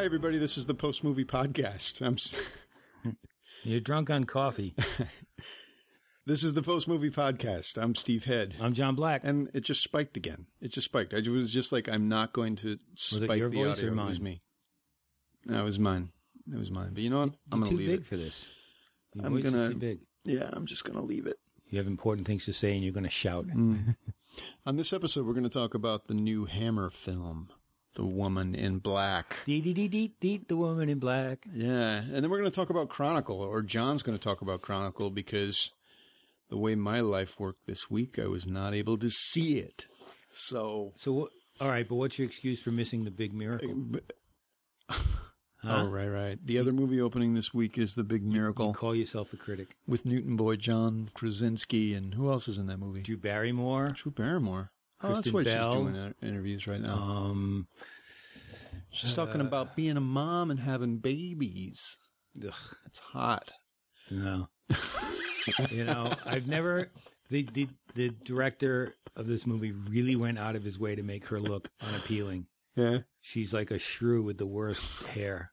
Hi, everybody. This is the post-movie podcast. You're drunk on coffee. This is the post-movie podcast. I'm Steve Head. I'm John Black. And it just spiked again. It just spiked. I was just like, I'm not going to spike the audio. Was it your voice or mine? It was me. No, it was mine. It was mine. But you know what? I'm going to leave it. You're too big for this. Your voice is too big. Yeah, I'm just going to leave it. You have important things to say and you're going to shout. On this episode, we're going to talk about the new Hammer film, The Woman in Black. The Woman in Black. Yeah. And then we're going to talk about Chronicle, or John's going to talk about Chronicle, because the way my life worked this week, I was not able to see it. So all right, but what's your excuse for missing The Big Miracle? Huh? Oh, right. The other movie opening this week is The Big Miracle. You call yourself a critic. With Newton boy John Krasinski, and who else is in that movie? Drew Barrymore. Oh, that's why she's doing interviews right now. She's talking about being a mom and having babies. Ugh, it's hot. No. You know, I've never... The director of this movie really went out of his way to make her look unappealing. Yeah. She's like a shrew with the worst hair.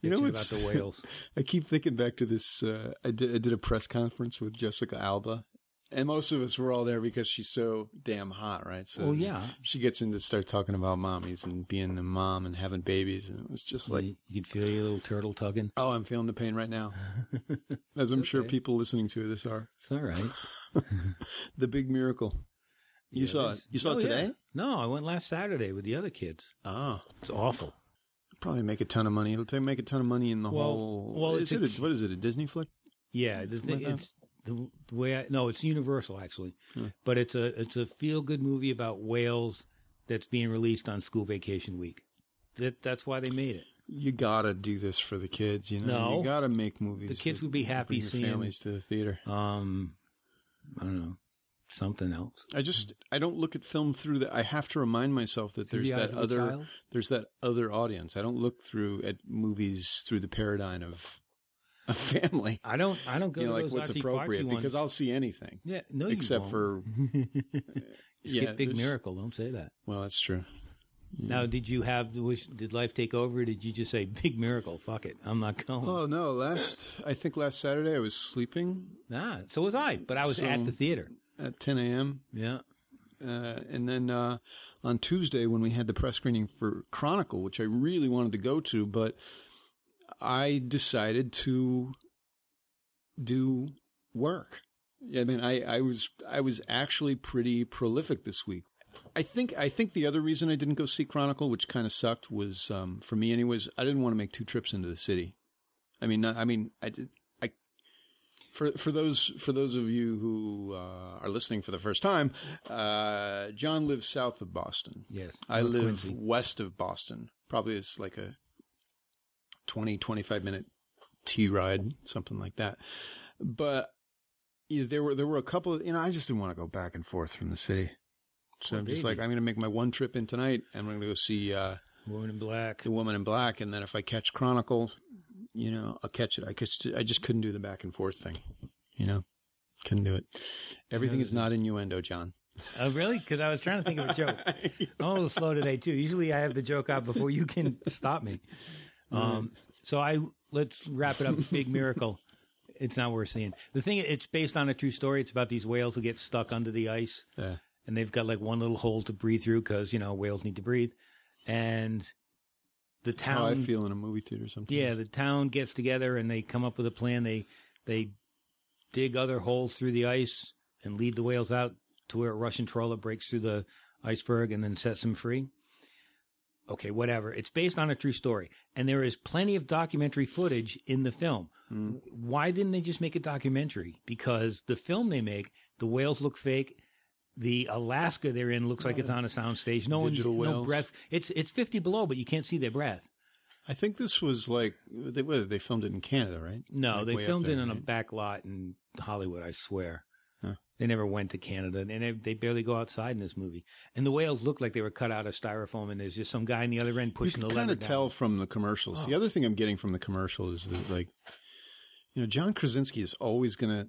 You know what's about the whales? I keep thinking back to this. I did a press conference with Jessica Alba. And most of us were all there because she's so damn hot, right? So well, yeah. She gets in to start talking about mommies and being a mom and having babies. And it was just like... You can feel your little turtle tugging. Oh, I'm feeling the pain right now. As I'm sure people listening to this are. It's all right. The Big Miracle. You saw it? You saw it today? Yeah. No, I went last Saturday with the other kids. Oh. It's awful. It'll probably make a ton of money. It'll make a ton of money in the whole... Well, what is it, a Disney flick? Yeah. It's Universal actually, but it's a feel good movie about whales that's being released on school vacation week. That's why they made it. You gotta do this for the kids, you know. No, you gotta make movies. The kids would be happy seeing families to the theater. I don't know, something else. I don't look at film through that. I have to remind myself that there's that other audience. I don't look through at movies through the paradigm of a family. I don't go to those what's appropriate ones. Because I'll see anything. Yeah, no, except you won't. Skip Big Miracle. Don't say that. Well, that's true. Yeah. Now, did life take over? Or did you just say Big Miracle? Fuck it, I'm not going. Oh no! I think last Saturday I was sleeping. Nah, so was I. But I was at the theater at 10 a.m. Yeah. And then on Tuesday when we had the press screening for Chronicle, which I really wanted to go to, but I decided to do work. I mean, I was actually pretty prolific this week. I think the other reason I didn't go see Chronicle, which kind of sucked, was for me anyways, I didn't want to make two trips into the city. For those of you who are listening for the first time, John lives south of Boston. Yes. I live west of Boston. Probably it's like a 20-25 minute T ride, something like that. But there were a couple of, I just didn't want to go back and forth from the city. So I'm just like, I'm going to make my one trip in tonight and I'm going to go see, The Woman in Black. And then if I catch Chronicle, I'll catch it. I just couldn't do the back and forth thing, couldn't do it. Everything is not innuendo, John. Oh, really? Because I was trying to think of a joke. I'm a little slow today too. Usually I have the joke out before you can stop me. Let's wrap it up. Big Miracle. It's not worth seeing. The thing, it's based on a true story. It's about these whales who get stuck under the ice. Yeah. And they've got like one little hole to breathe through because, whales need to breathe. And that's how I feel in a movie theater sometimes. Yeah. The town gets together and they come up with a plan. They dig other holes through the ice and lead the whales out to where a Russian trawler breaks through the iceberg and then sets them free. Okay, whatever. It's based on a true story. And there is plenty of documentary footage in the film. Mm. Why didn't they just make a documentary? Because the film they make, the whales look fake. The Alaska they're in looks like it's on a sound stage. No breath. It's 50 below, but you can't see their breath. I think this was like, they filmed it in Canada, right? No, they filmed it in a back lot in Hollywood, I swear. Huh. They never went to Canada, and they barely go outside in this movie. And the whales look like they were cut out of styrofoam, and there's just some guy on the other end pushing the lever down. You can kind of tell from the commercials. Oh. The other thing I'm getting from the commercial is that, John Krasinski is always going to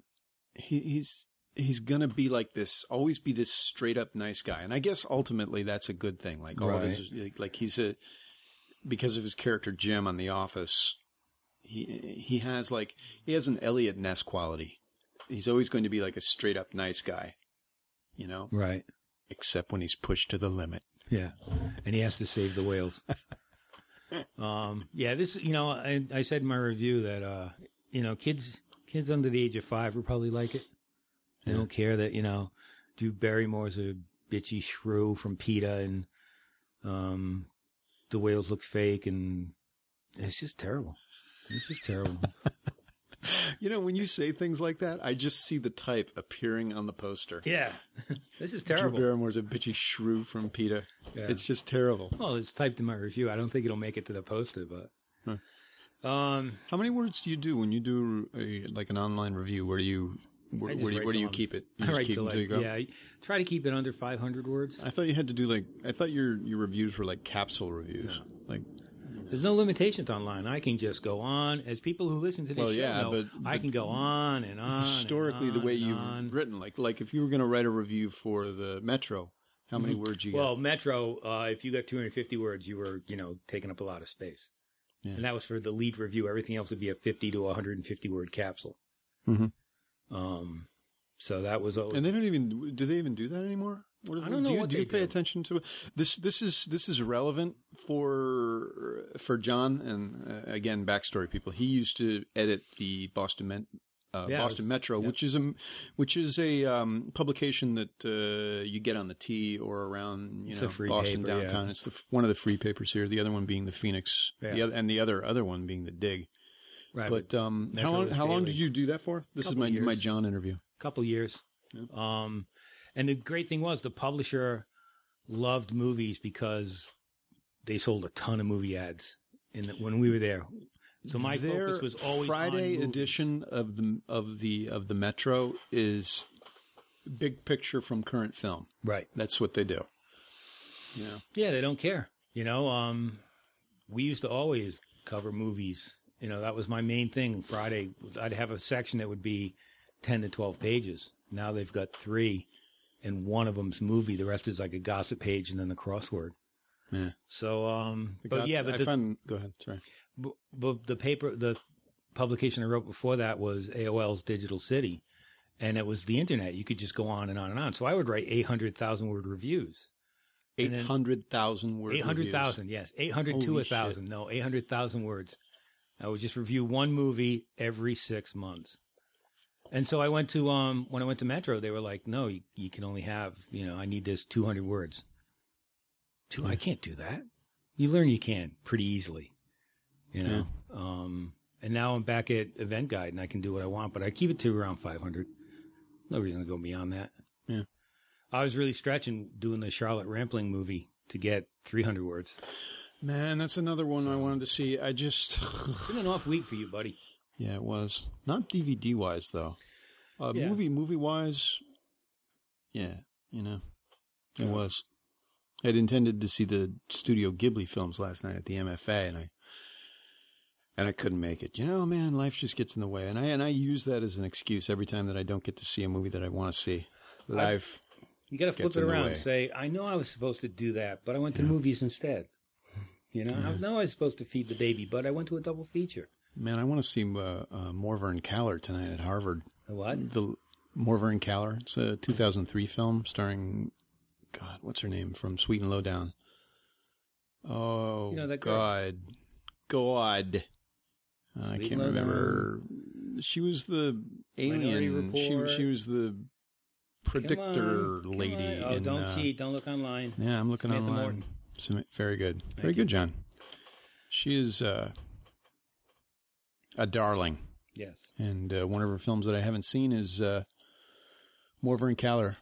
– he's going to be like this, always be this straight-up nice guy. And I guess ultimately that's a good thing. Like, all of his – like he's a – because of his character Jim on The Office, he has an Elliot-esque quality. He's always going to be like a straight up nice guy, you know? Right. Except when he's pushed to the limit. Yeah. And he has to save the whales. This, you know, I said in my review that, you know, kids under the age of 5 will probably like it. They don't care that, you know, Drew Barrymore's a bitchy shrew from PETA and, the whales look fake and it's just terrible. It's just terrible. You know, when you say things like that, I just see the type appearing on the poster. Yeah. This is terrible. Drew Barrymore's a bitchy shrew from PETA. Yeah. It's just terrible. Well, it's typed in my review. I don't think it'll make it to the poster, but. Huh. How many words do you do when you do like an online review? Where do you keep it? You just keep it until you go? Yeah, I try to keep it under 500 words. I thought you had to do your reviews were like capsule reviews. No. There's no limitations online. I can just go on. As people who listen to this show know, but I can go on and on. Historically, and on, the way you've written, like if you were going to write a review for the Metro, how many words you got? Well, Metro, if you got 250 words, you were, you know, taking up a lot of space. Yeah. And that was for the lead review. Everything else would be a 50 to 150 word capsule. Mm-hmm. So that was always. And they don't even, do they even do that anymore? Do you pay attention to this? This is relevant for John. And again, backstory people. He used to edit the Boston Metro, which is a publication that you get on the T or around Boston paper, downtown. Yeah. It's one of the free papers here. The other one being the Phoenix, the other one being the Dig. Right, but how long did you do that for? This is my John interview. Couple years. Yeah. And the great thing was the publisher loved movies because they sold a ton of movie ads when we were there. So their focus was always Friday on edition of the Metro is big picture from current film. Right. That's what they do. Yeah. Yeah, they don't care. You know, we used to always cover movies. You know, that was my main thing. Friday, I'd have a section that would be 10 to 12 pages. Now they've got 3. And one of them's movie. The rest is like a gossip page and then the crossword. Yeah. So, go ahead. Sorry. But the publication I wrote before that was AOL's Digital City. And it was the internet. You could just go on and on and on. So I would write 800,000 word reviews. 800,000 word reviews. 800,000, yes. 800 to 1,000. No, 800,000 words. I would just review one movie every 6 months. And so I went to, when I went to Metro, they were like, no, you can only have, you know, I need this 200 words. I can't do that. You learn you can pretty easily, you know? Yeah. And now I'm back at Event Guide and I can do what I want, but I keep it to around 500. No reason to go beyond that. Yeah. I was really stretching doing the Charlotte Rampling movie to get 300 words. Man, that's another one I wanted to see. It's been an off week for you, buddy. Yeah, it was. Not DVD-wise, though. Movie-wise, yeah, you know, it was. I'd intended to see the Studio Ghibli films last night at the MFA, and I couldn't make it. You know, man, life just gets in the way. And I use that as an excuse every time that I don't get to see a movie that I want to see. Life gets in the way. You got to flip it around and say, I know I was supposed to do that, but I went to movies instead. You know, I know I was supposed to feed the baby, but I went to a double feature. Man, I want to see Morvern Caller tonight at Harvard. What? The Morvern Caller. It's a 2003 film starring, God, what's her name from Sweet and Lowdown? Oh, you know that God. God. I can't remember. She was the alien. She was the predictor lady. Oh, don't cheat. Don't look online. Yeah, I'm looking online. Samantha Morton. Very good. Very good, John. She is... a darling. Yes. And one of her films that I haven't seen is Morvern Caller.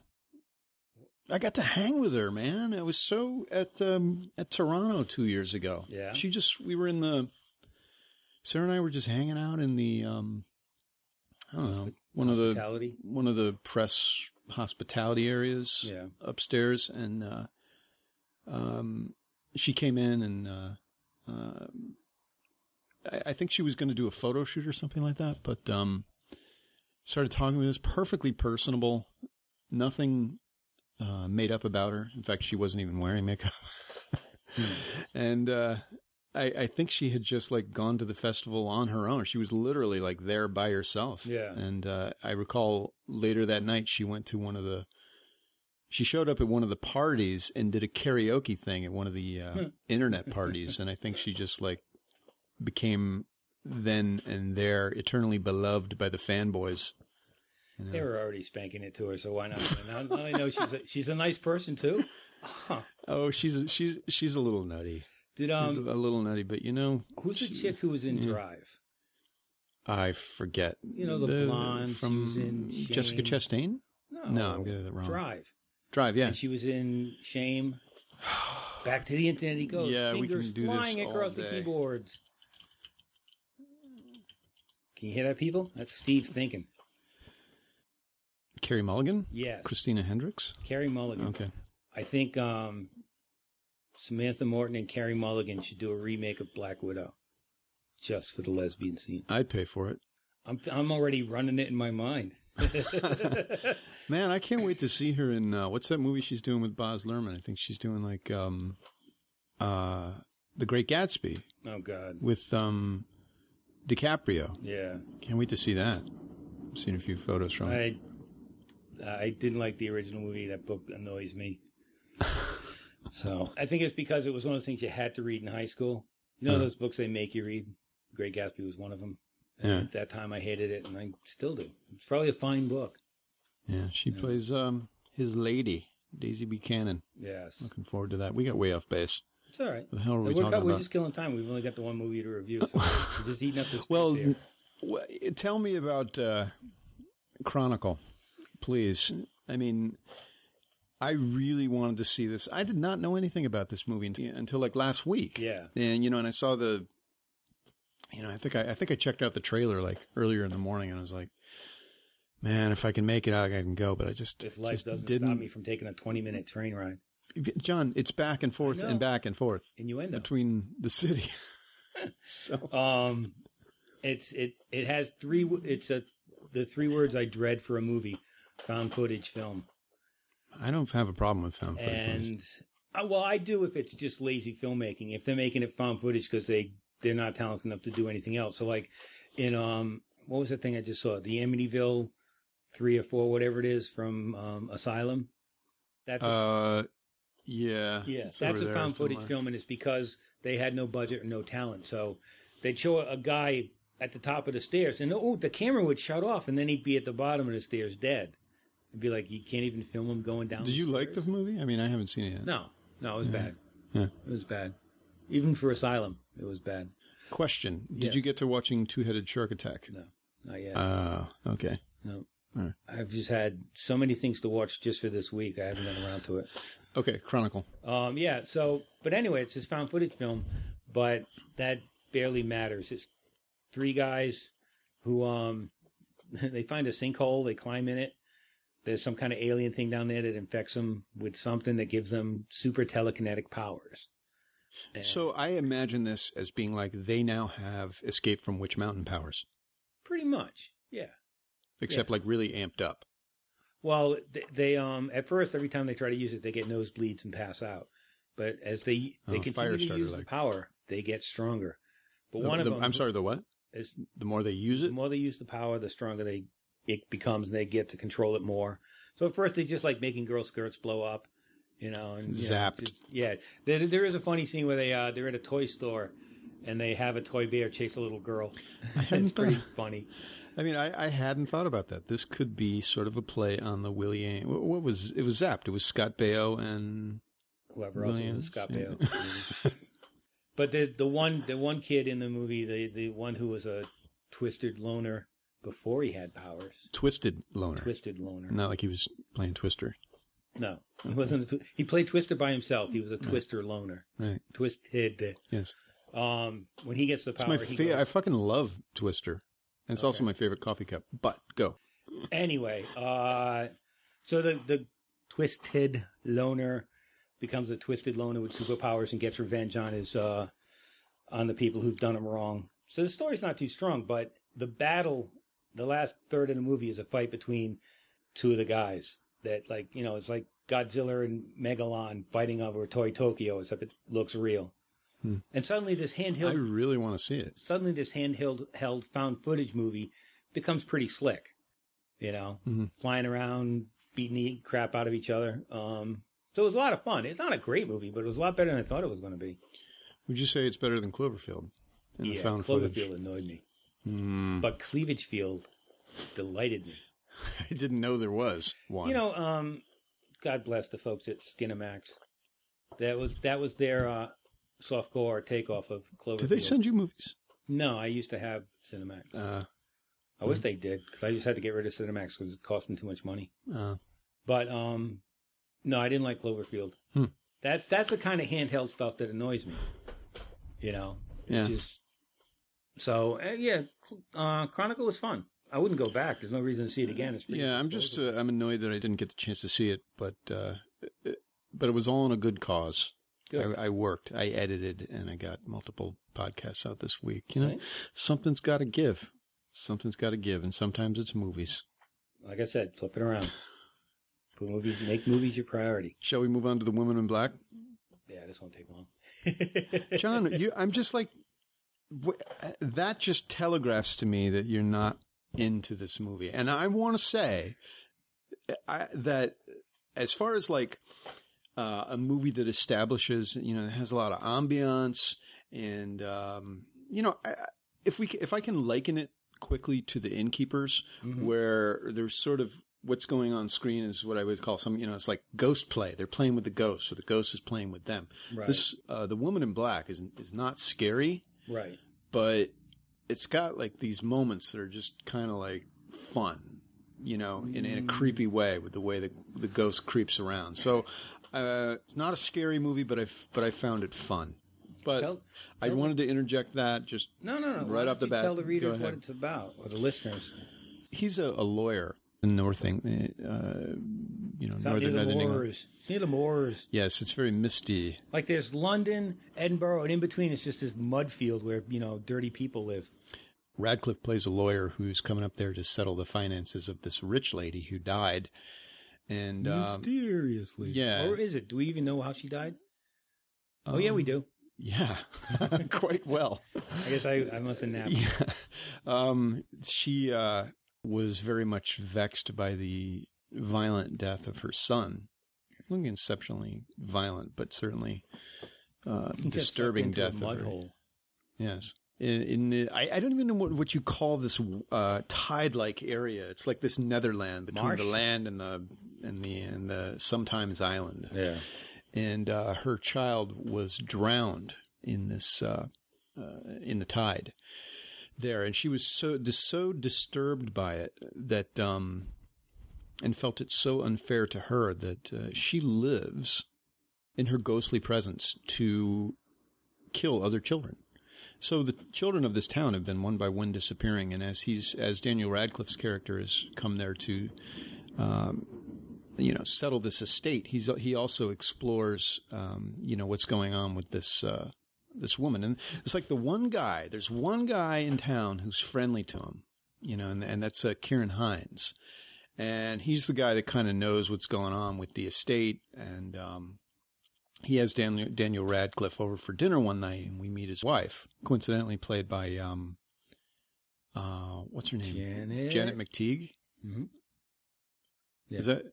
I got to hang with her, man. I was so at Toronto 2 years ago. Yeah. Sarah and I were just hanging out in the, one of the press hospitality areas upstairs. And she came in and, I think she was going to do a photo shoot or something like that, but started talking with this perfectly personable, nothing made up about her. In fact, she wasn't even wearing makeup. And I think she had just like gone to the festival on her own. She was literally like there by herself. Yeah. And I recall later that night she went to one of the, she showed up at one of the parties and did a karaoke thing at one of the internet parties. And I think she just like became then and there eternally beloved by the fanboys. You know? They were already spanking it to her, so why not? And now I know she's a nice person too. Oh, she's a little nutty. She's a little nutty, but you know, who's the chick who was in Drive? I forget. You know, the blonde from Susan Jessica Chastain. No, I'm getting it wrong. Drive, yeah. And she was in Shame. Back to the Internet he goes. Yeah, fingers we can do flying this all across day. The keyboards. Can you hear that, people? That's Steve thinking. Carey Mulligan? Yes. Christina Hendricks? Carey Mulligan. Okay. I think Samantha Morton and Carey Mulligan should do a remake of Black Widow just for the lesbian scene. I'd pay for it. I'm already running it in my mind. Man, I can't wait to see her in what's that movie she's doing with Baz Luhrmann? I think she's doing like The Great Gatsby. Oh, God. With DiCaprio. Yeah. Can't wait to see that. I've seen a few photos from it. I didn't like the original movie. That book annoys me. So I think it's because it was one of those things you had to read in high school. You know those books they make you read? Great Gatsby was one of them. And at that time I hated it, and I still do. It's probably a fine book. Yeah, she plays his lady, Daisy Buchanan. Yes. Looking forward to that. We got way off base. It's all right. What the hell are we talking about? We're just killing time. We've only got the one movie to review, so we're just eating up this space here. Tell me about Chronicle. Please. I mean, I really wanted to see this. I did not know anything about this movie until like last week. Yeah. And, you know, and I saw the, you know, I think I checked out the trailer like earlier in the morning, and I was like, man, if I can make it out, I can go. But I just, if life doesn't stop me from taking a 20-minute train ride. John, it's back and forth and back and forth. Innuendo. Between the city. So, it has three, the three words I dread for a movie. Found footage film. I don't have a problem with found footage. And well, I do if it's just lazy filmmaking. If they're making it found footage because they're not talented enough to do anything else. So like in what was that thing I just saw? The Amityville 3 or 4, whatever it is from Asylum. That's that's a found footage film, and it's because they had no budget or no talent. So they show a guy at the top of the stairs, and the camera would shut off, and then he'd be at the bottom of the stairs dead. It'd be like, you can't even film him going down. Did you like the movie? I mean, I haven't seen it yet. No, it was bad. Yeah. It was bad. Even for Asylum, it was bad. Question. Yes. Did you get to watching Two-Headed Shark Attack? No, not yet. Oh, okay. No. All right. I've just had so many things to watch just for this week. I haven't gotten around to it. Okay, Chronicle. Yeah, so, but anyway, it's this found footage film, but that barely matters. It's three guys who, they find a sinkhole, they climb in it. There's some kind of alien thing down there that infects them with something that gives them super telekinetic powers. And so I imagine this as being like they now have Escape from Witch Mountain powers. Pretty much, yeah. Except like really amped up. Well, they at first, every time they try to use it, they get nosebleeds and pass out. But as they continue to use the power, they get stronger. But one of them... I'm sorry, the what? Is the more they use it? The more they use the power, the stronger it becomes, and they get to control it more. So at first, they just like making girl skirts blow up, you know. And, zapped. You know, just, yeah. There is a funny scene where they're at a toy store, and they have a toy bear chase a little girl. It's pretty funny. I mean, I hadn't thought about that. This could be sort of a play on the William. What was it? Was Zapped. It was Scott Baio and whoever else was Scott Baio. But the one kid in the movie, the one who was a twisted loner before he had powers. Twisted loner. Not like he was playing Twister. No, he wasn't. He played Twister by himself. He was a twister loner. Right. Twisted. Yes. When he gets the power, it's my I fucking love Twister, and it's also my favorite coffee cup. But go. Anyway, so the twisted loner becomes a twisted loner with superpowers and gets revenge on his on the people who've done him wrong. So the story's not too strong, but the battle, the last third of the movie is a fight between two of the guys that, like, you know, it's like Godzilla and Megalon fighting over Toy Tokyo, except it looks real. And suddenly this handheld... I really want to see it. Suddenly this handheld found footage movie becomes pretty slick, you know, flying around, beating the crap out of each other. So it was a lot of fun. It's not a great movie, but it was a lot better than I thought it was going to be. Would you say it's better than Cloverfield? Yeah, found Cloverfield footage annoyed me. But Cleavage Field delighted me. I didn't know there was one. You know, God bless the folks at Cinemax. That was their softcore takeoff of Cloverfield. Did they send you movies? No, I used to have Cinemax. I wish they did, because I just had to get rid of Cinemax because it cost them too much money. But no, I didn't like Cloverfield. That's the kind of handheld stuff that annoys me. You know, Chronicle was fun. I wouldn't go back. There's no reason to see it again. It's I'm annoyed that I didn't get the chance to see it, but it was all in a good cause. Good. I worked, I edited, and I got multiple podcasts out this week. You know, something's got to give. Something's got to give, and sometimes it's movies. Like I said, flip it around. Put movies, make movies your priority. Shall we move on to The Woman in Black? Yeah, this won't take long. John, I'm just like, that just telegraphs to me that you're not into this movie. And I want to say that as far as like a movie that establishes, you know, it has a lot of ambiance and, you know, if I can liken it quickly to The Innkeepers, where there's sort of what's going on screen is what I would call some, you know, it's like ghost play. They're playing with the ghost, so the ghost is playing with them. Right. This, The Woman in Black is not scary. Right. But it's got like these moments that are just kind of like fun, you know, in a creepy way the ghost creeps around. So, it's not a scary movie, but I found it fun. But I wanted to interject that just right off the bat. Tell the readers what it's about, or the listeners. He's a lawyer in near the moors. Yes, it's very misty. Like there's London, Edinburgh, and in between it's just this mud field where, you know, dirty people live. Radcliffe plays a lawyer who's coming up there to settle the finances of this rich lady who died. And mysteriously. Yeah. Or is it? Do we even know how she died? Oh, yeah, we do. Yeah, quite well. I guess I must have napped. Yeah. She was very much vexed by the violent death of her son. Not exceptionally violent, but certainly disturbing death. Into a mud hole. Yes. I don't even know what you call this tide-like area. It's like this netherland between the land and the sometimes island. Yeah. And her child was drowned in this in the tide there, and she was so disturbed by it that and felt it so unfair to her that she lives in her ghostly presence to kill other children. So the children of this town have been one by one disappearing, and as Daniel Radcliffe's character has come there to you know, settle this estate, he also explores, you know, what's going on with this woman. And it's like there's one guy in town who's friendly to him, you know, and that's Kieran Hines. And he's the guy that kind of knows what's going on with the estate. And, he has Daniel Radcliffe over for dinner one night, and we meet his wife, coincidentally played by, what's her name? Janet McTeague. Mm-hmm. Yeah. Is that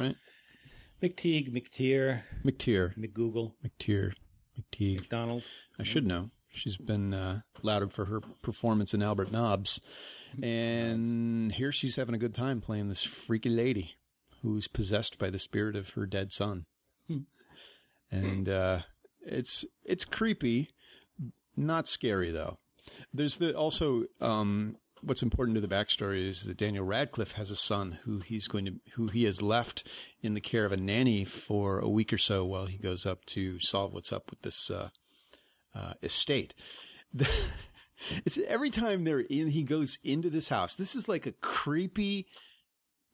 right? McTeague, McTeer, McGoogle, McTeague, McDonald. I should know. She's been lauded for her performance in Albert Nobbs, and here she's having a good time playing this freaky lady who's possessed by the spirit of her dead son, and it's creepy, not scary though. There's what's important to the backstory is that Daniel Radcliffe has a son who he has left in the care of a nanny for a week or so while he goes up to solve what's up with this estate. It's every time he goes into this house. This is like a creepy.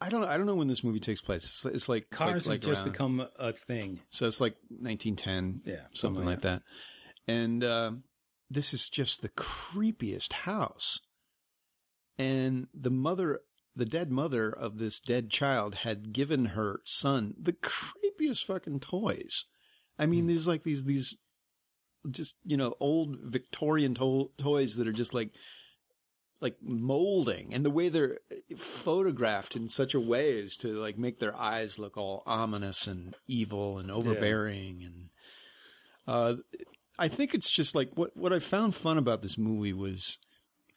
I don't know when this movie takes place. It's like cars have just become a thing. So it's like 1910, something like that. And this is just the creepiest house. And the dead mother of this dead child had given her son the creepiest fucking toys. I mean, there's like these just, you know, old Victorian toys that are just like molding, and the way they're photographed in such a way as to like make their eyes look all ominous and evil and overbearing. Yeah. And, I think it's just like what I found fun about this movie was,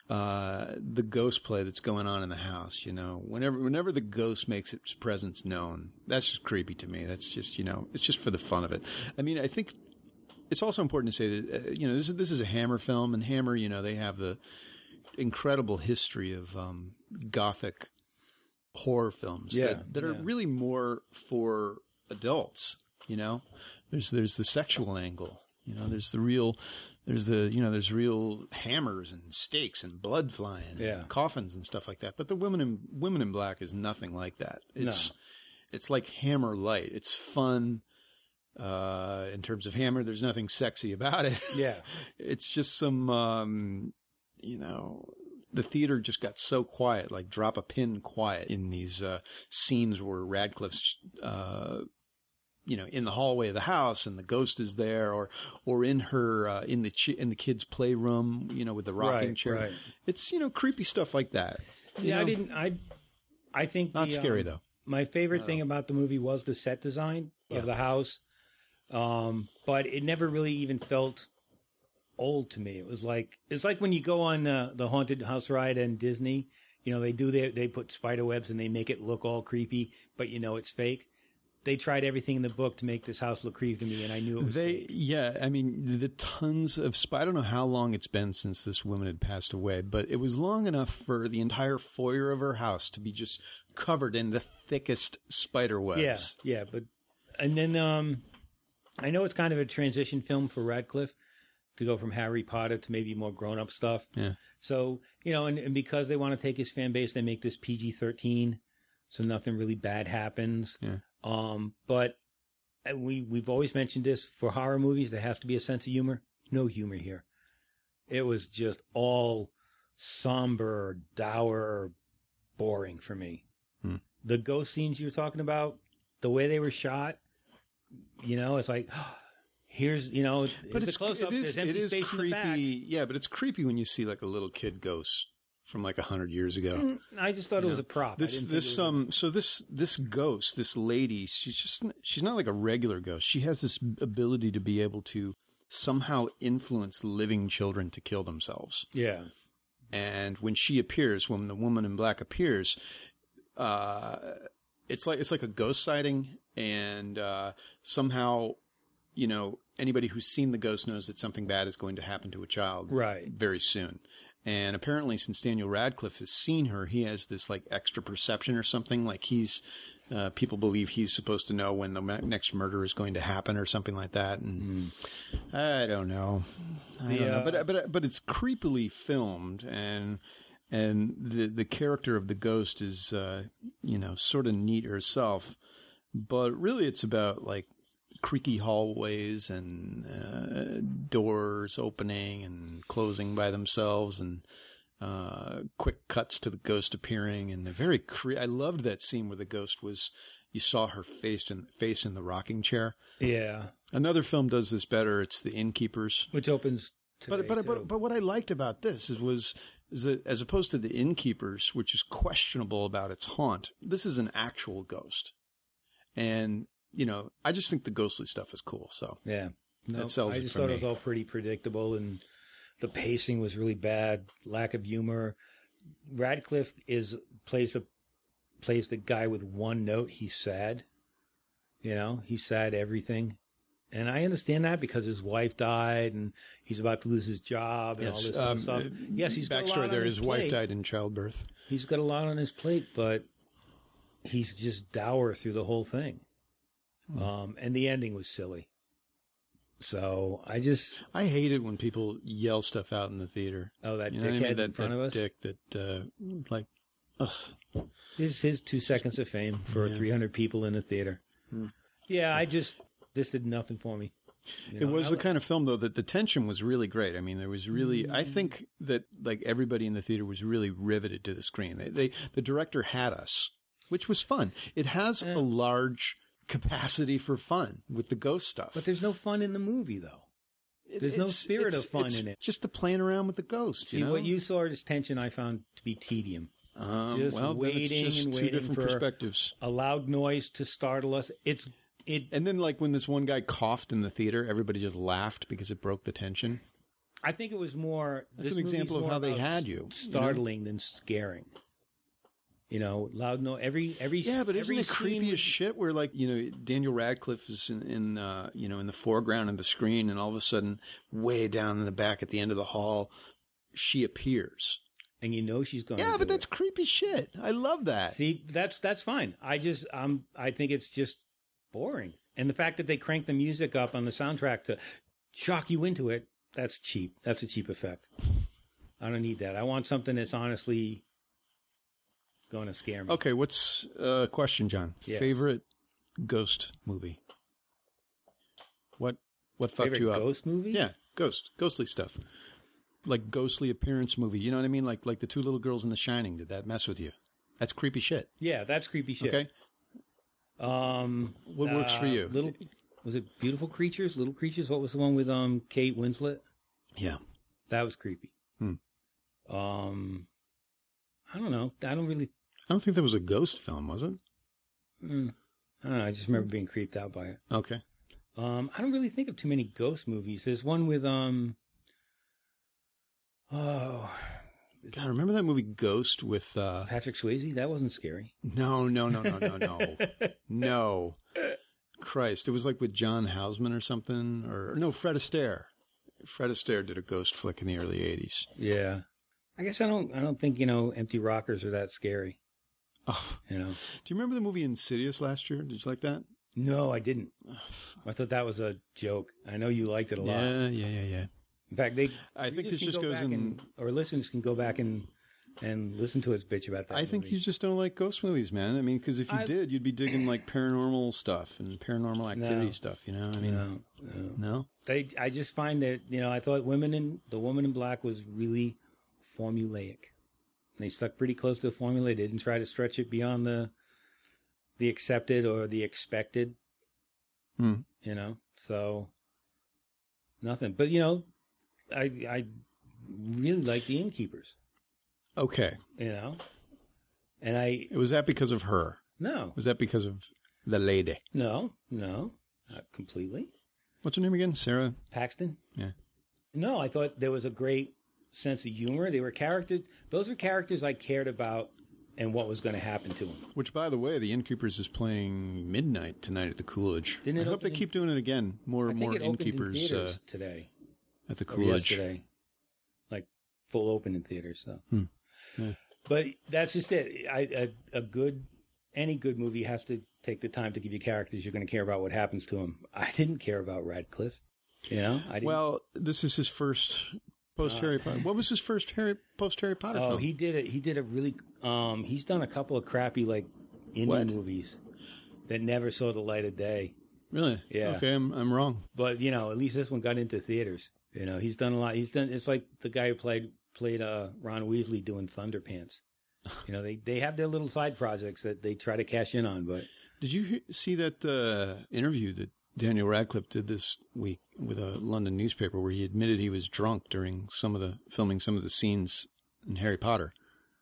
the ghost play that's going on in the house. You know, whenever the ghost makes its presence known, that's just creepy to me. That's just, you know, it's just for the fun of it. I mean, I think it's also important to say that, you know, this is a Hammer film, and Hammer, you know, they have the incredible history of, Gothic horror films that are really more for adults. You know, there's the sexual angle. You know, there's real hammers and stakes and blood flying and coffins and stuff like that. But the Women in Black is nothing like that. It's like Hammer light. It's fun. In terms of Hammer, there's nothing sexy about it. Yeah. It's just some, you know, the theater just got so quiet, like drop a pin quiet in these, scenes where Radcliffe's, you know, in the hallway of the house, and the ghost is there, or in her, in the kid's playroom, you know, with the rocking chair. Right. It's, you know, creepy stuff like that. Yeah, I think not the, scary though. My favorite thing about the movie was the set design of the house, but it never really even felt old to me. It was like when you go on the haunted house ride in Disney, you know, they put spider webs and they make it look all creepy, but you know it's fake. They tried everything in the book to make this house look creepy to me, and I knew it was fake. Yeah, I mean, the tons of – I don't know how long it's been since this woman had passed away, but it was long enough for the entire foyer of her house to be just covered in the thickest spider webs. Yeah, but – and then I know it's kind of a transition film for Radcliffe to go from Harry Potter to maybe more grown-up stuff. Yeah. So, you know, and because they want to take his fan base, they make this PG-13, so nothing really bad happens. Yeah. But we've always mentioned this for horror movies. There has to be a sense of humor. No humor here. It was just all somber, dour, boring for me. Hmm. The ghost scenes you were talking about, the way they were shot, you know, it's like, here's, you know, but it's a close up. It is creepy. Yeah, but it's creepy when you see like a little kid ghost from like 100 years ago. I just thought it was a prop. This ghost, this lady, she's not like a regular ghost. She has this ability to be able to somehow influence living children to kill themselves. Yeah. And when she appears, when the Woman in Black appears, it's like a ghost sighting, and somehow, you know, anybody who's seen the ghost knows that something bad is going to happen to a child very soon. And apparently since Daniel Radcliffe has seen her, he has this like extra perception or something, like he's people believe he's supposed to know when the next murder is going to happen or something like that. And I don't know. But it's creepily filmed, and the character of the ghost is, you know, sort of neat herself, but really it's about like creaky hallways and doors opening and closing by themselves, and quick cuts to the ghost appearing, and I loved that scene where the ghost was. You saw her face in the rocking chair. Yeah, another film does this better. It's The Innkeepers, which opens. But what I liked about this is that as opposed to The Innkeepers, which is questionable about its haunt, this is an actual ghost, and. You know, I just think the ghostly stuff is cool. So yeah, no, that sells it for me. I just thought it was all pretty predictable, and the pacing was really bad. Lack of humor. Radcliffe plays the guy with one note. He's sad. You know, he's sad everything, and I understand that because his wife died, and he's about to lose his job, and all this stuff. Yes, he's got a lot on his plate. Backstory there: his wife died in childbirth. He's got a lot on his plate, but he's just dour through the whole thing. And the ending was silly. So I hate it when people yell stuff out in the theater. Oh, that dickhead in front of us? Dick that, like, ugh. This is his 2 seconds of fame for 300 people in a theater. Hmm. Yeah, this did nothing for me. You know, it was the kind of film, though, that the tension was really great. I mean, there was really, I think that like everybody in the theater was really riveted to the screen. The director had us, which was fun. It has a large capacity for fun with the ghost stuff. But there's no fun in the movie, though. There's no spirit of fun in it. Just the playing around with the ghost. See, you know? What you saw as tension, I found to be tedium. Just waiting, two different perspectives. A loud noise to startle us. And then, like, when this one guy coughed in the theater, everybody just laughed because it broke the tension. I think it was more... That's an example of how they had you. Startling than scaring. You know, loud noise. Every yeah, but isn't it creepy as shit where, like, you know, Daniel Radcliffe is in the foreground of the screen, and all of a sudden, way down in the back at the end of the hall, she appears. And you know she's going to Yeah, but that's creepy shit. I love that. See, that's fine. I think it's just boring. And the fact that they crank the music up on the soundtrack to shock you into it, that's cheap. That's a cheap effect. I don't need that. I want something that's honestly going to scare me. Okay, what's question, John? Yes. Favorite ghost movie? What fucked you up? Favorite ghost movie? Yeah, ghostly stuff. Like ghostly appearance movie. You know what I mean? Like the two little girls in The Shining. Did that mess with you? That's creepy shit. Yeah, that's creepy shit. Okay. What works for you? Was it Beautiful Creatures? Little Creatures? What was the one with Kate Winslet? Yeah. That was creepy. Hmm. I don't know. I don't think that was a ghost film, was it? I don't know. I just remember being creeped out by it. Okay. I don't really think of too many ghost movies. There's one with... Oh, God, remember that movie Ghost with... Patrick Swayze? That wasn't scary. No. No. Christ. It was like with John Houseman or something. Or no, Fred Astaire. Fred Astaire did a ghost flick in the early 80s. Yeah. I guess I don't think, you know, empty rockers are that scary. Oh. You know. Do you remember the movie Insidious last year? Did you like that? No, I didn't. I thought that was a joke. I know you liked it a lot. Yeah. In fact, I think this just goes in... Or listeners can go back and listen to us bitch about that movie. I think you just don't like ghost movies, man. I mean, because if you did, you'd be digging, like, paranormal stuff and Paranormal Activity stuff, you know? I mean, no? I just find that, you know, I thought The Woman in Black was really formulaic. And they stuck pretty close to the formula. They didn't try to stretch it beyond the accepted or the expected, you know? So, nothing. But, you know... I really like The Innkeepers. Okay. You know? And was that because of her? No. Was that because of the lady? No. Not completely. What's her name again? Sarah? Paxton? Yeah. No, I thought there was a great sense of humor. Those were characters I cared about and what was going to happen to them. Which, by the way, The Innkeepers is playing midnight tonight at the Coolidge. I hope they keep doing it again. More Innkeepers today. At the Coolidge. Yesterday. Like, full open in theaters. So. Yeah. But that's just it. Any good movie has to take the time to give you characters you're going to care about what happens to them. I didn't care about Radcliffe. You know? Well, this is his first post-Harry Potter. What was his first post-Harry Potter film? Oh, he did it. He did a really... he's done a couple of crappy, like, indie movies that never saw the light of day. Really? Yeah. Okay, I'm wrong. But, you know, at least this one got into theaters. You know, he's done a lot. It's like the guy who played Ron Weasley doing Thunderpants. You know, they have their little side projects that they try to cash in on. But did you see that interview that Daniel Radcliffe did this week with a London newspaper where he admitted he was drunk during some of the scenes in Harry Potter?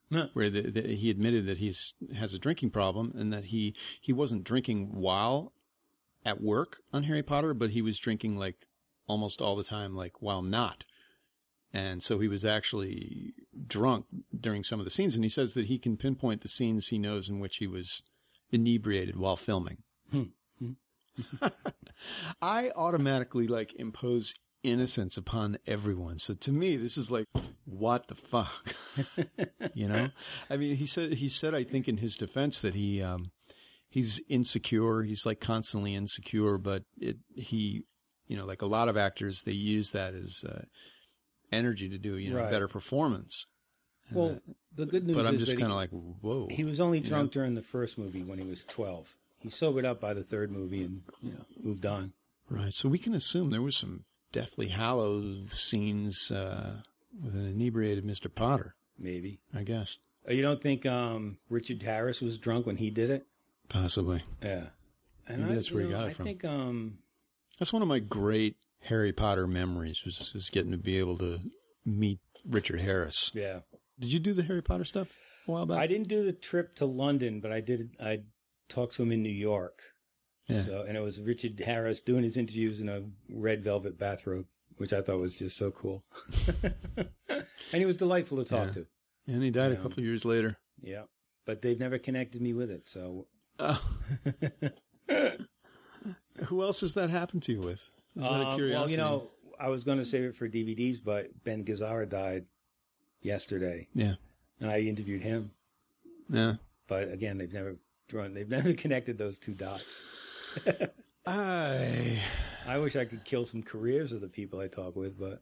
No. Where he admitted that he has a drinking problem and that he wasn't drinking while at work on Harry Potter, but he was drinking like almost all the time, like while not. And so he was actually drunk during some of the scenes. And he says that he can pinpoint the scenes he knows in which he was inebriated while filming. I automatically like impose innocence upon everyone. So to me, this is like, what the fuck, you know? I mean, he said, I think in his defense that he's insecure. He's like constantly insecure, but you know, like a lot of actors, they use that as energy to do, you know, better performance. Well, the good news is I'm just kind of like, whoa. He was only drunk during the first movie when he was 12. He sobered up by the third movie and moved on. Right. So we can assume there was some Deathly Hallows scenes with an inebriated Mr. Potter. Maybe. I guess. You don't think Richard Harris was drunk when he did it? Possibly. Yeah. And maybe that's where he got it from. I think... That's one of my great Harry Potter memories, was getting to be able to meet Richard Harris. Yeah. Did you do the Harry Potter stuff a while back? I didn't do the trip to London, but I did. I talked to him in New York. Yeah. So, and it was Richard Harris doing his interviews in a red velvet bathrobe, which I thought was just so cool. And he was delightful to talk to. And he died a couple of years later. Yeah. But they've never connected me with it, so. Oh. Who else has that happened to you with? Just out of curiosity. Well, you know, I was going to save it for DVDs, but Ben Gazzara died yesterday. Yeah. And I interviewed him. Yeah. But again, they've never connected those two dots. I wish I could kill some careers of the people I talk with, but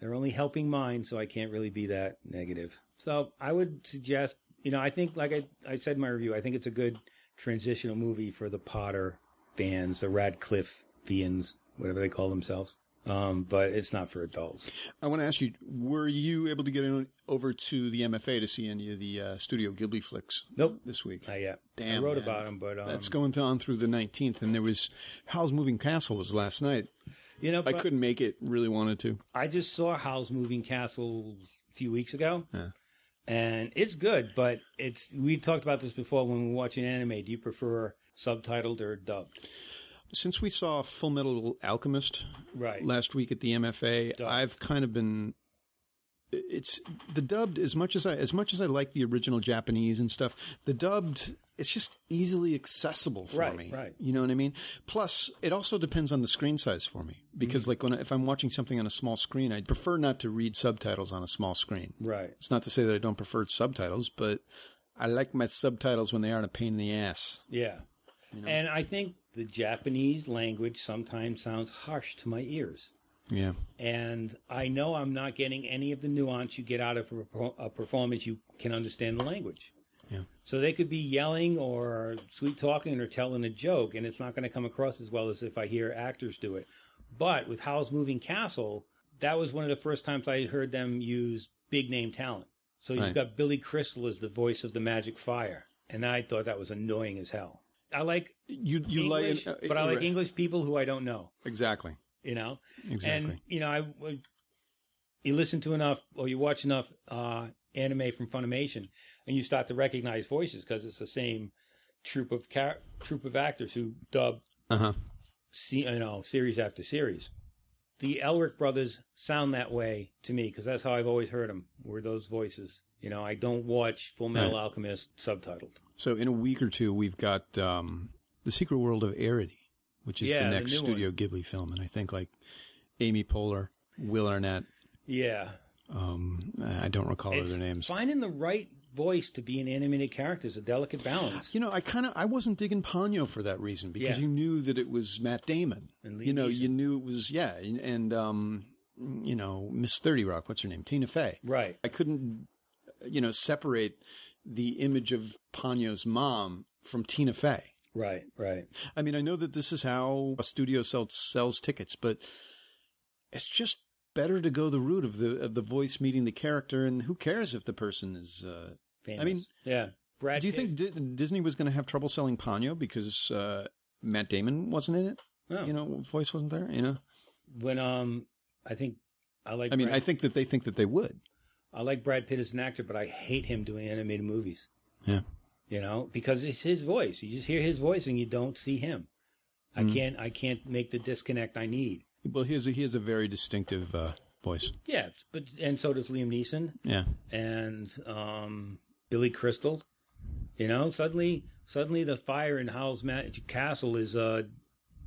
they're only helping mine, so I can't really be that negative. So I would suggest, you know, I think, like I said in my review, I think it's a good transitional movie for the Potter fans, the Radcliffeans, whatever they call themselves. But it's not for adults. I want to ask you, were you able to get over to the MFA to see any of the Studio Ghibli flicks? Nope. This week? Not yet. Damn, I wrote about them, but... that's going on through the 19th, and there was... Howl's Moving Castle was last night. You know, I couldn't make it, really wanted to. I just saw Howl's Moving Castle a few weeks ago, and it's good, but it's... We talked about this before when we were watching anime. Do you prefer subtitled or dubbed? Since we saw Full Metal Alchemist last week at the MFA, dubbed. I've kind of been it's the dubbed as much as I like the original Japanese and stuff, the dubbed it's just easily accessible for me. Right. You know what I mean? Plus, it also depends on the screen size for me because like if I'm watching something on a small screen, I prefer not to read subtitles on a small screen. Right. It's not to say that I don't prefer subtitles, but I like my subtitles when they aren't a pain in the ass. Yeah. You know? And I think the Japanese language sometimes sounds harsh to my ears. Yeah. And I know I'm not getting any of the nuance you get out of a performance you can understand the language. Yeah. So they could be yelling or sweet talking or telling a joke, and it's not going to come across as well as if I hear actors do it. But with Howl's Moving Castle, that was one of the first times I heard them use big-name talent. So you've got Billy Crystal as the voice of the magic fire, and I thought that was annoying as hell. I like English, but I like English people who I don't know. Exactly. You know? Exactly. And, you know, you listen to enough or you watch enough anime from Funimation and you start to recognize voices because it's the same troupe of actors who dub, you know, series after series. The Elric brothers sound that way to me because that's how I've always heard them, were those voices. You know, I don't watch Full Metal Alchemist subtitled. So in a week or two, we've got The Secret World of Arity, which is the next Studio Ghibli film. And I think like Amy Poehler, Will Arnett. Yeah. I don't recall other names. Finding the right voice to be an animated character is a delicate balance. You know, I wasn't digging Ponyo for that reason because you knew that it was Matt Damon. And you know, you knew it was, and you know, Miss 30 Rock, what's her name? Tina Fey. Right. I couldn't... you know, separate the image of Ponyo's mom from Tina Fey. Right, right. I mean, I know that this is how a studio sells tickets, but it's just better to go the route of the voice meeting the character, and who cares if the person is famous. I mean, Brad do you think Disney was going to have trouble selling Ponyo because Matt Damon wasn't in it? No. You know, voice wasn't there, you know? When I think that they would. I like Brad Pitt as an actor, but I hate him doing animated movies. Yeah. You know, because it's his voice. You just hear his voice and you don't see him. I can't make the disconnect I need. Well, he has a very distinctive voice. Yeah, but and so does Liam Neeson. Yeah. And Billy Crystal. You know, suddenly the fire in Howl's Magic Castle is an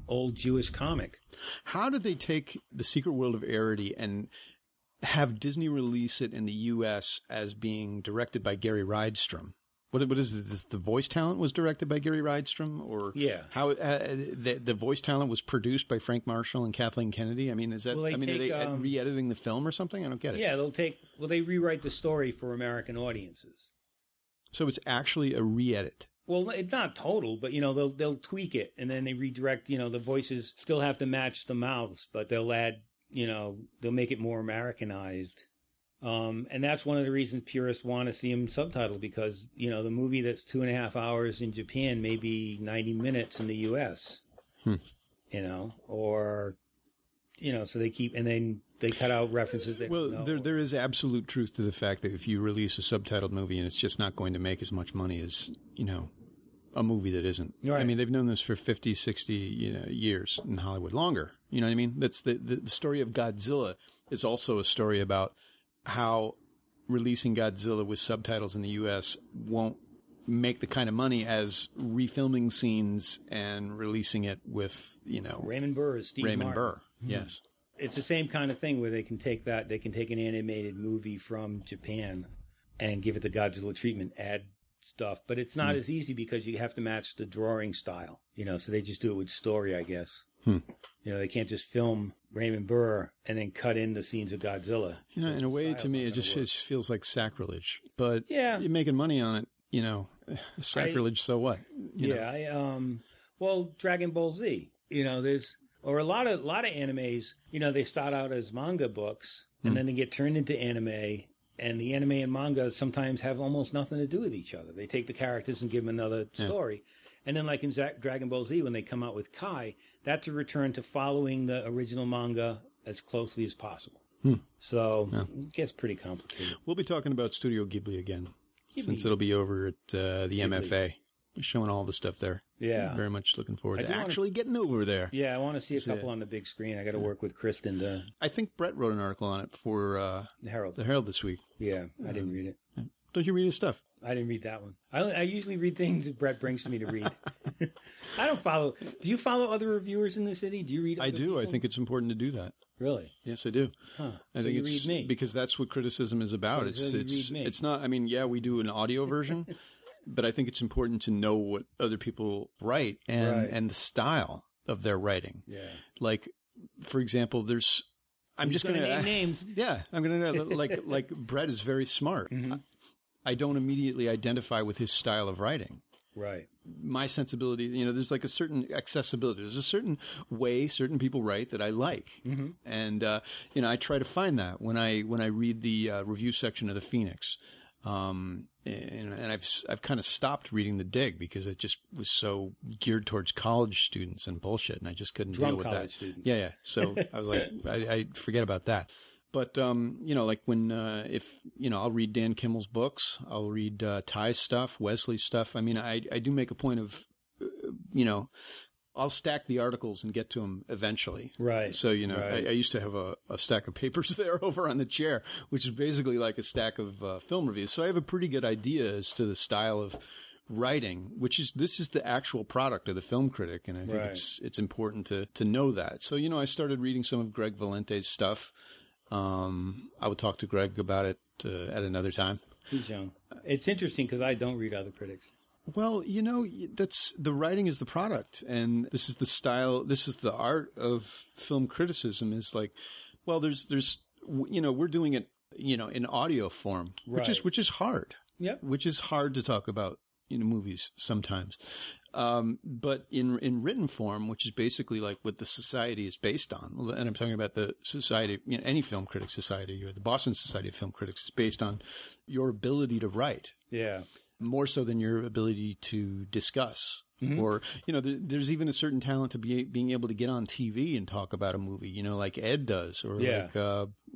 old Jewish comic. How did they take The Secret World of Arity and have Disney release it in the U.S. as being directed by Gary Rydstrom? What is this? The voice talent was directed by Gary Rydstrom, or how the voice talent was produced by Frank Marshall and Kathleen Kennedy? I mean, is that? Are they re-editing the film or something? I don't get it. Yeah, they rewrite the story for American audiences. So it's actually a re-edit. Well, it's not total, but you know they'll tweak it and then they redirect. You know, the voices still have to match the mouths, but they'll add. You know, they'll make it more Americanized. And that's one of the reasons purists want to see them subtitled because, you know, the movie that's 2.5 hours in Japan may be 90 minutes in the U.S., you know, or you know, so they keep, and then they cut out references. There is absolute truth to the fact that if you release a subtitled movie and it's just not going to make as much money as, you know, a movie that isn't. Right. I mean, they've known this for 50, 60 years in Hollywood, longer. You know what I mean? That's the story of Godzilla is also a story about how releasing Godzilla with subtitles in the U.S. won't make the kind of money as refilming scenes and releasing it with, you know, Raymond Burr. Yes. It's the same kind of thing where they can take that, they can take an animated movie from Japan and give it the Godzilla treatment, add stuff, but it's not as easy because you have to match the drawing style, you know, so they just do it with story, I guess. You know, they can't just film Raymond Burr and then cut in the scenes of Godzilla. You know, in a way, to me, it just feels like sacrilege, but yeah, you're making money on it, you know, sacrilege, so what? Well, Dragon Ball Z, you know, there's, or a lot of animes, you know, they start out as manga books and then they get turned into anime. And the anime and manga sometimes have almost nothing to do with each other. They take the characters and give them another story. And then like in Dragon Ball Z, when they come out with Kai, that's a return to following the original manga as closely as possible. So it gets pretty complicated. We'll be talking about Studio Ghibli again, since it'll be over at the Ghibli. MFA. We're showing all the stuff there. Yeah. I'm very much looking forward to actually getting over there. Yeah, I want to see a couple on the big screen. I got to work with Kristen to... I think Brett wrote an article on it for... The Herald this week. Yeah, I didn't read it. Don't you read his stuff? I didn't read that one. I usually read things that Brett brings to me to read. I don't follow... Do you follow other reviewers in the city? Do you read other people? I think it's important to do that. Really? Yes, I do. Huh. I think you read me. Because that's what criticism is about. So it's read me. It's not... I mean, yeah, we do an audio version, but I think it's important to know what other people write and the style of their writing. Yeah. Like, for example, I'm just going to name names. Yeah. I'm going to like Brett is very smart. I don't immediately identify with his style of writing. Right. My sensibility, you know, there's like a certain accessibility. There's a certain way certain people write that I like. And, you know, I try to find that when I read the review section of the Phoenix. And I've kind of stopped reading the Dig because it just was so geared towards college students and bullshit. And I just couldn't deal with that. College students. Yeah. So I was like, I forget about that. But, you know, like when, if, you know, I'll read Dan Kimmel's books, I'll read, Ty's stuff, Wesley's stuff. I mean, I do make a point of, you know, I'll stack the articles and get to them eventually. Right. So, you know, I used to have a stack of papers there over on the chair, which is basically like a stack of film reviews. So I have a pretty good idea as to the style of writing, which is, this is the actual product of the film critic. And I think it's important to know that. So, you know, I started reading some of Greg Valente's stuff. I would talk to Greg about it at another time. He's young. It's interesting because I don't read other critics. Well, you know, that's the writing is the product, and this is the style. This is the art of film criticism. Is like, well, there's, you know, we're doing it, you know, in audio form, which is hard. Yeah, which is hard to talk about in movies sometimes, but in written form, which is basically like what the society is based on, and I'm talking about the society, you know, any film critic society, or the Boston Society of Film Critics is based on your ability to write. Yeah. More so than your ability to discuss or, you know, there's even a certain talent to being able to get on TV and talk about a movie, you know, like Ed does or like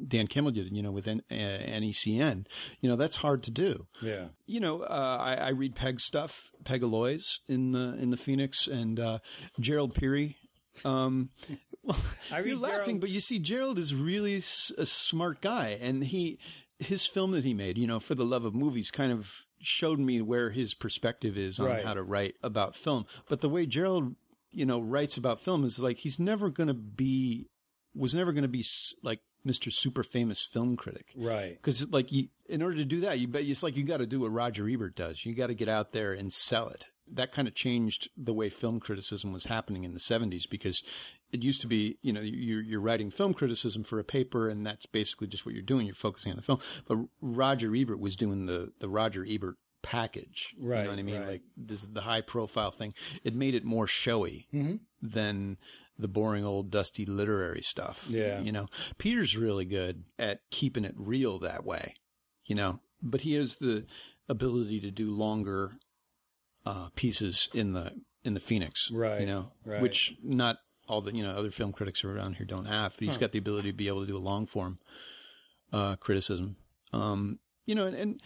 Dan Kimmel did, you know, with NECN. You know, that's hard to do. Yeah. You know, I read Peg's stuff, Peg Aloy's in the Phoenix and Gerald Peary. Well, you're laughing, Gerald. But you see, Gerald is really a smart guy, and his film that he made, you know, For the Love of Movies, kind of showed me where his perspective is on how to write about film. But the way Gerald, you know, writes about film is like, was never going to be like Mr. Super Famous Film Critic. Right. Cause like in order to do that, it's like, you got to do what Roger Ebert does. You got to get out there and sell it. That kind of changed the way film criticism was happening in the 70s, because it used to be, you know, you're writing film criticism for a paper, and that's basically just what you're doing. You're focusing on the film. But Roger Ebert was doing the Roger Ebert package. Right. You know what I mean? Right. Like this, the high profile thing. It made it more showy than the boring old dusty literary stuff. Yeah. You know, Peter's really good at keeping it real that way, you know, but he has the ability to do longer pieces in the Phoenix, right? You know, which not all the, you know, other film critics around here don't have, but he's got the ability to be able to do a long form criticism. You know, and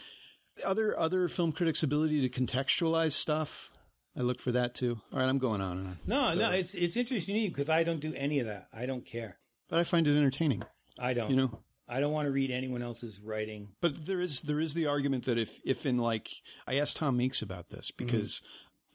other film critics' ability to contextualize stuff. I look for that too. All right, I'm going on and on. No, it's interesting because I don't do any of that. I don't care. But I find it entertaining. I don't. You know, I don't want to read anyone else's writing. But there is the argument that if in, like, I asked Tom Meeks about this because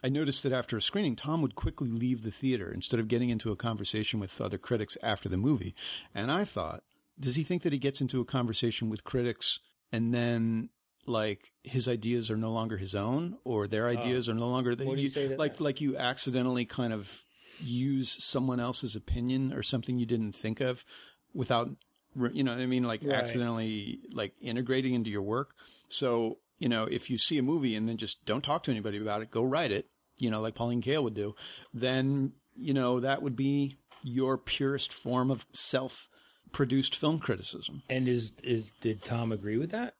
I noticed that after a screening, Tom would quickly leave the theater instead of getting into a conversation with other critics after the movie. And I thought, does he think that he gets into a conversation with critics and then, like, his ideas are no longer his own, or their ideas are no longer like you accidentally kind of use someone else's opinion or something you didn't think of without, you know what I mean? Like accidentally like integrating into your work. So, you know, if you see a movie and then just don't talk to anybody about it, go write it, you know, like Pauline Kael would do, then, you know, that would be your purest form of self-produced film criticism. And did Tom agree with that?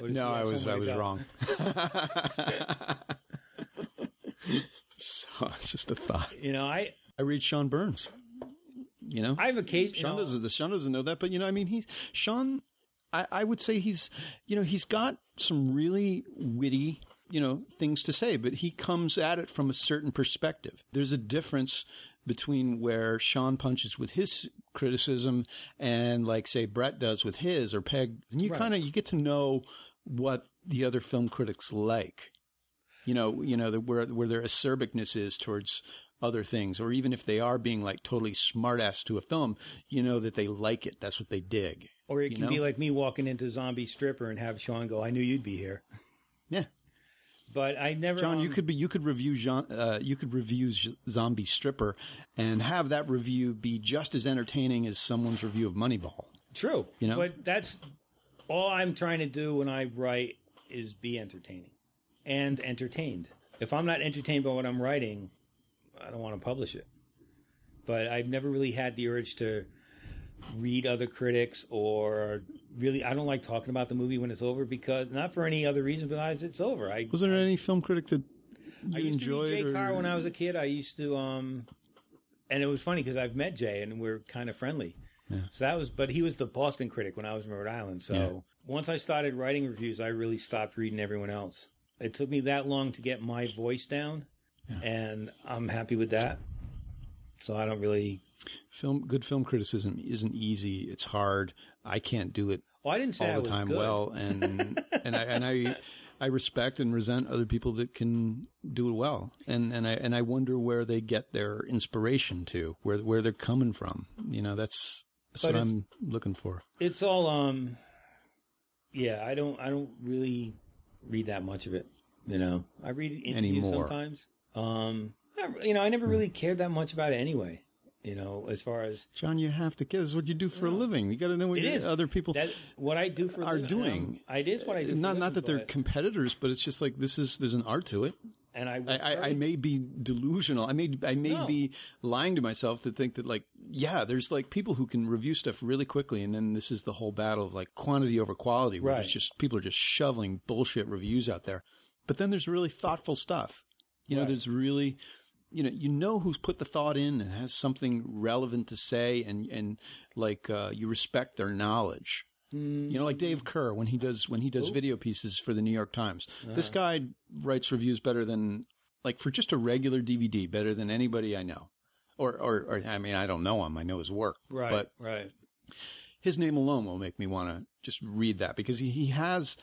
No, I was wrong. So it's just a thought. You know, I read Sean Burns. You know, I have a case. Sean doesn't know that, but you know, I mean, I would say he's, you know, he's got some really witty, you know, things to say, but he comes at it from a certain perspective. There's a difference between where Sean punches with his criticism and, like, say, Brett does with his, or Peg. And you kind of, you get to know what the other film critics like, where their acerbicness is towards other things, or even if they are being, like, totally smartass to a film, you know that they like it. That's what they dig. Or it can be like me walking into Zombie Stripper and have Sean go, I knew you'd be here. Yeah. But I never, John, you could review Zombie Stripper and have that review be just as entertaining as someone's review of Moneyball. True. You know, but that's all I'm trying to do when I write, is be entertaining and entertained. If I'm not entertained by what I'm writing, I don't want to publish it. But I've never really had the urge to read other critics, or really, I don't like talking about the movie when it's over, because not for any other reason besides it's over. Was there any film critic that you enjoyed? I used to be Jay Carr when I was a kid. I used to, and it was funny because I've met Jay and we're kind of friendly. Yeah. So but he was the Boston critic when I was in Rhode Island. So once I started writing reviews, I really stopped reading everyone else. It took me that long to get my voice down, and I'm happy with that. So I don't really. Good film criticism isn't easy. It's hard. I can't do it. Well, I didn't say all the time well, and I respect and resent other people that can do it well, and I wonder where they get their inspiration to, where they're coming from. You know, that's what I'm looking for. It's all I don't really read that much of it. You know, I read interviews sometimes. I never really cared that much about it anyway. You know, as far as, John, you have to care. This is what you do for a living. You got to know what other people doing. It is what I do. Not that they're competitors, but it's just like there's an art to it. And I may be delusional. I may be lying to myself to think that, like, there's, like, people who can review stuff really quickly, and then this is the whole battle of, like, quantity over quality, where it's just people are just shoveling bullshit reviews out there. But then there's really thoughtful stuff. You know, there's really. You know who's put the thought in and has something relevant to say, and you respect their knowledge. You know, like Dave Kerr when he does video pieces for the New York Times. This guy writes reviews better than, like, for just a regular DVD, better than anybody I know. Or I mean, I don't know him. I know his work. But his name alone will make me want to just read that, because he has.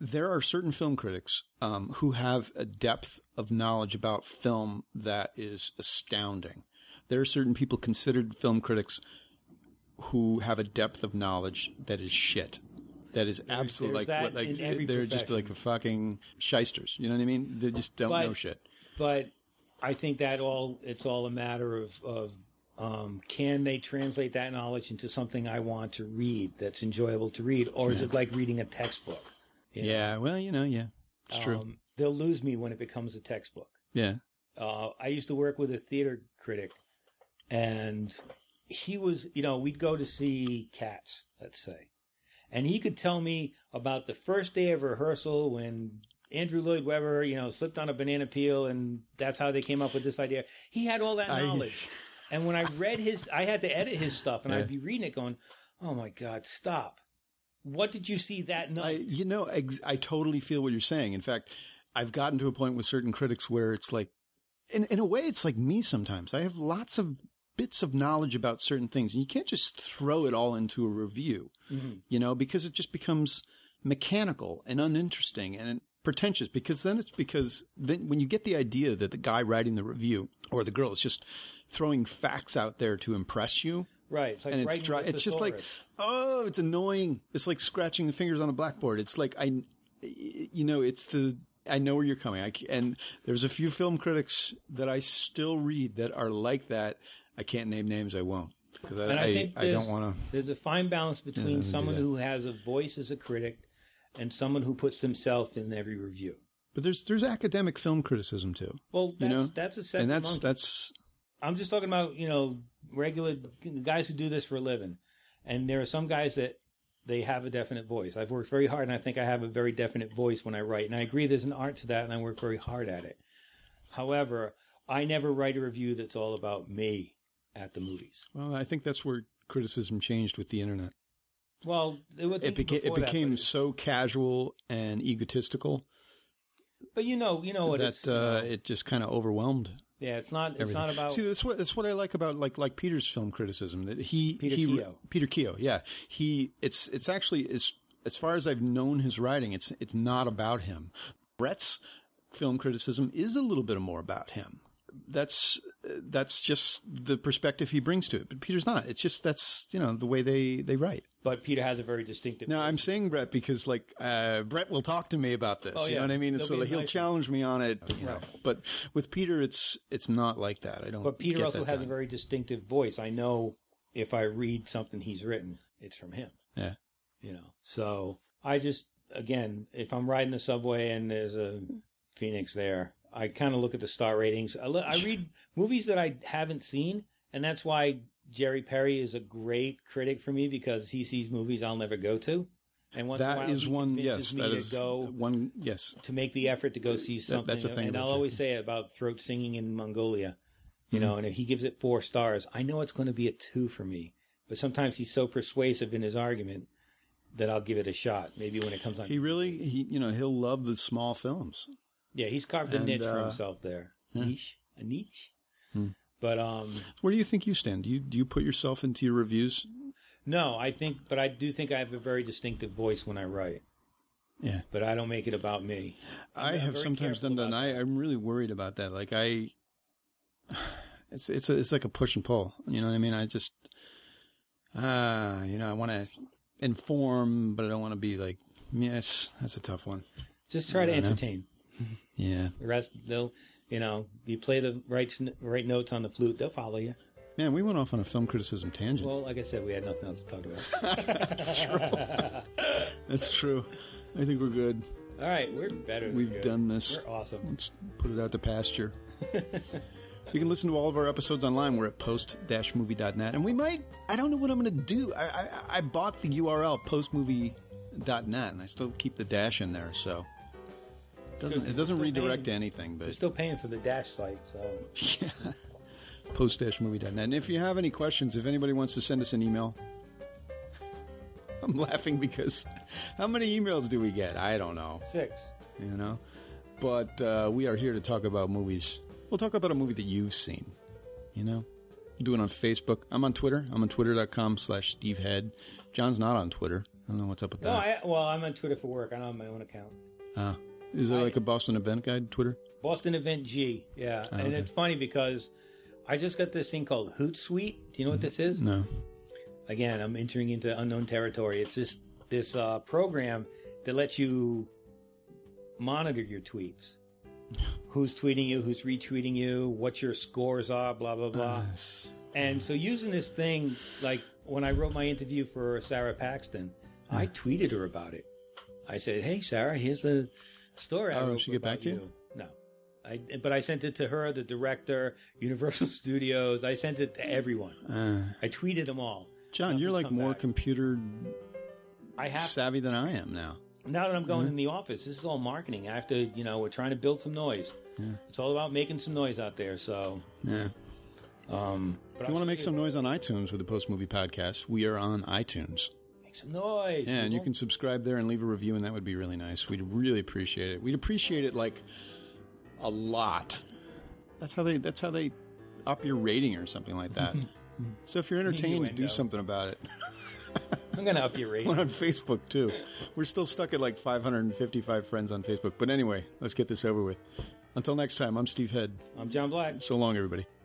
There are certain film critics who have a depth of knowledge about film that is astounding. There are certain people considered film critics who have a depth of knowledge that is shit. That is absolutely they're just like fucking shysters. You know what I mean? They just don't know shit. But I think that it's all a matter of can they translate that knowledge into something I want to read that's enjoyable to read, or is it like reading a textbook? You know? Yeah, well, you know, it's true. They'll lose me when it becomes a textbook. Yeah. I used to work with a theater critic, and he was, you know, we'd go to see Cats, let's say, and he could tell me about the first day of rehearsal when Andrew Lloyd Webber, you know, slipped on a banana peel, and that's how they came up with this idea. He had all that knowledge. And when I read his, I had to edit his stuff, and I'd be reading it going, oh my God, stop. What did you see that night? I totally feel what you're saying. In fact, I've gotten to a point with certain critics where it's like, in a way, it's like me sometimes. I have lots of bits of knowledge about certain things, and you can't just throw it all into a review, because it just becomes mechanical and uninteresting and pretentious, because then when you get the idea that the guy writing the review or the girl is just throwing facts out there to impress you. Right. It's like, and it's just like, oh, it's annoying. It's like scratching the fingers on a blackboard. It's like, I know where you're coming. And there's a few film critics that I still read that are like that. I can't name names. I won't. Because I don't want to. There's a fine balance between someone who has a voice as a critic and someone who puts themselves in every review. But there's academic film criticism too. Well, that's a separate. And that's. I'm just talking about, regular guys who do this for a living. And there are some guys that they have a definite voice. I've worked very hard, and I think I have a very definite voice when I write. And I agree there's an art to that, and I work very hard at it. However, I never write a review that's all about me at the movies. Well, I think that's where criticism changed with the internet. Well, it became so casual and egotistical. But it just kind of overwhelmed. Yeah, it's not about. See, that's what I like about like Peter's film criticism, that Peter Keough. Yeah. It's actually, as far as I've known his writing, it's not about him. Brett's film criticism is a little bit more about him. That's just the perspective he brings to it. But Peter's not. It's just, that's, the way they write. But Peter has a very distinctive. No, I'm saying Brett because Brett will talk to me about this. Oh, yeah. You know what I mean? And so he'll challenge me on it. Right. But with Peter, it's not like that. I don't. But Peter also has a very distinctive voice. I know if I read something he's written, it's from him. Yeah. So I just, again, if I'm riding the subway and there's a Phoenix there, I kind of look at the star ratings. I read movies that I haven't seen, and that's why Jerry Perry is a great critic for me, because he sees movies I'll never go to. And once that in a while, he convinces me to make the effort to go see something. That's a thing. And I'll always say about Throat Singing in Mongolia, and if he gives it 4 stars, I know it's going to be a 2 for me. But sometimes he's so persuasive in his argument that I'll give it a shot. Maybe when it comes on. He'll love the small films. Yeah, he's carved a niche for himself there. Yeah. A niche. Hmm. But where do you think you stand? Do you put yourself into your reviews? No, but I do think I have a very distinctive voice when I write. Yeah, but I don't make it about me. I have sometimes done that, and I'm really worried about that. Like it's like a push and pull. You know what I mean? I just I want to inform, but I don't want to be like. Yes, that's a tough one. Just try to entertain. Yeah. The rest, they'll, you play the right notes on the flute, they'll follow you. Man, we went off on a film criticism tangent. Well, like I said, we had nothing else to talk about. That's true. That's true. I think we're good. All right, we're better than We've good. Done this. We're awesome. Let's put it out to pasture. You can listen to all of our episodes online. We're at post-movie.net. And we might, I don't know what I'm going to do. I bought the URL, postmovie.net, and I still keep the dash in there, so... It doesn't redirect to anything, but you're still paying for the dash site, so yeah. Post-movie.net. And if you have any questions, if anybody wants to send us an email, I'm laughing because how many emails do we get? I don't know. 6. But we are here to talk about movies. We'll talk about a movie that you've seen. Do it on Facebook. I'm on Twitter. I'm on twitter.com/SteveHead. John's not on Twitter. I don't know what's up with that. Well, I'm on Twitter for work. I don't have my own account. Is there like a Boston event guide Twitter? Boston Event G, yeah. Oh, and it's funny because I just got this thing called Hootsuite. Do you know what this is? No. Again, I'm entering into unknown territory. It's just this program that lets you monitor your tweets. Who's tweeting you? Who's retweeting you? What your scores are? Blah, blah, blah. And so using this thing, like when I wrote my interview for Sarah Paxton, I tweeted her about it. I said, "Hey, Sarah, here's the... story." Oh, did she get back to you? No. But I sent it to her, the director, Universal Studios. I sent it to everyone. I tweeted them all. John, you're like more computer savvy than I am now. Now that I'm going in the office, this is all marketing. I have to, we're trying to build some noise. Yeah. It's all about making some noise out there. So, yeah. If you want to make some noise on iTunes with the Post Movie Podcast, we are on iTunes. Make some noise. Yeah, and you can subscribe there and leave a review, and that would be really nice. We'd really appreciate it. We'd appreciate it, like, a lot. That's how they up your rating or something like that. So if you're entertained, do something about it. I'm going to up your rating. We're on Facebook, too. We're still stuck at, like, 555 friends on Facebook. But anyway, let's get this over with. Until next time, I'm Steve Head. I'm John Black. So long, everybody.